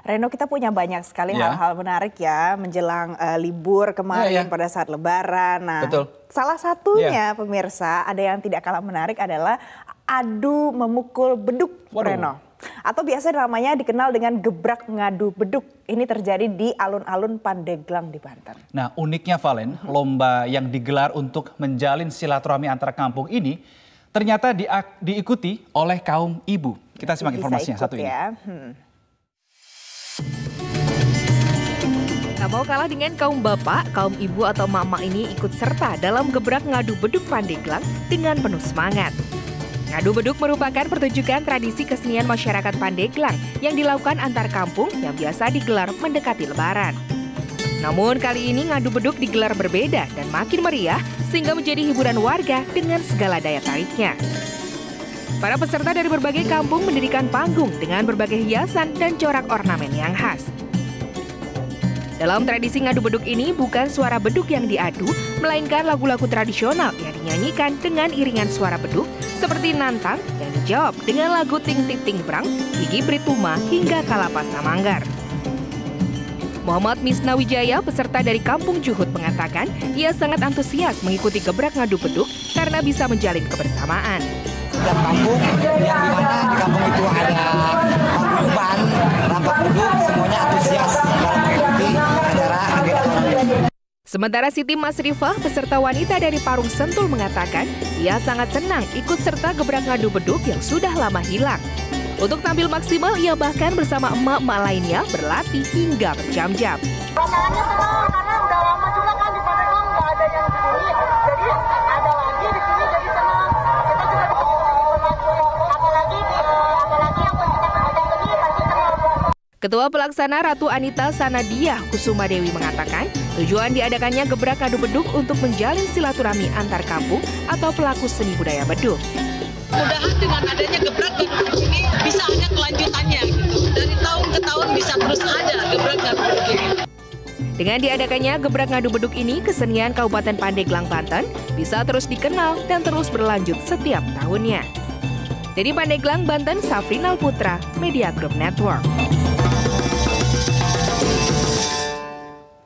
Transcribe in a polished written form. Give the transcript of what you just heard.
Reno, kita punya banyak sekali hal-hal menarik ya menjelang libur kemarin pada saat Lebaran. Nah, betul. Salah satunya pemirsa, ada yang tidak kalah menarik adalah adu memukul beduk, Reno. Atau biasa namanya dikenal dengan Gebrag Ngadu Bedug. Ini terjadi di alun-alun Pandeglang di Banten. Nah, uniknya Valen, lomba yang digelar untuk menjalin silaturahmi antara kampung ini ternyata diikuti oleh kaum ibu. Kita simak informasinya satu ini. Gak mau kalah dengan kaum bapak, kaum ibu atau mama ini ikut serta dalam Gebrag Ngadu Bedug Pandeglang dengan penuh semangat. Ngadu bedug merupakan pertunjukan tradisi kesenian masyarakat Pandeglang yang dilakukan antar kampung yang biasa digelar mendekati Lebaran. Namun kali ini ngadu bedug digelar berbeda dan makin meriah sehingga menjadi hiburan warga dengan segala daya tariknya. Para peserta dari berbagai kampung mendirikan panggung dengan berbagai hiasan dan corak ornamen yang khas. Dalam tradisi ngadu bedug ini bukan suara bedug yang diadu, melainkan lagu-lagu tradisional yang dinyanyikan dengan iringan suara bedug seperti nantang yang dijawab dengan lagu ting ting ting brang, gigi brituma hingga kalapasa manggar. Muhammad Misna Wijaya, peserta dari Kampung Juhut, mengatakan ia sangat antusias mengikuti Gebrag Ngadu Bedug karena bisa menjalin kebersamaan. Setiap kampung yang dimana di kampung itu ada paguyuban, rampak bedug, semuanya antusias dalam mengikuti acara agenda ini. Sementara Siti Masrifah, peserta wanita dari Parung Sentul, mengatakan ia sangat senang ikut serta Gebrag Ngadu Bedug yang sudah lama hilang. Untuk tampil maksimal, ia bahkan bersama emak-emak lainnya berlatih hingga berjam-jam. Masalahnya senang karena udah lama juga kan di Pandeglang nggak ada yang begini, jadi ada lagi di sini jadi senang. Kita juga apalagi yang kita begini pasti senang. Ketua Pelaksana Ratu Anita Sanadiah Kusuma Dewi mengatakan, tujuan diadakannya Gebrag Ngadu Bedug untuk menjalin silaturahmi antar kampung atau pelaku seni budaya bedug. Mudah-mudahan dengan adanya Gebrag Ngadu Bedug ini bisa ada kelanjutannya. Dari tahun ke tahun bisa terus ada Gebrag Ngadu Bedug ini. Dengan diadakannya Gebrag Ngadu Bedug ini, kesenian Kabupaten Pandeglang, Banten bisa terus dikenal dan terus berlanjut setiap tahunnya. Dari Pandeglang, Banten, Safrinal Putra, Media Group Network.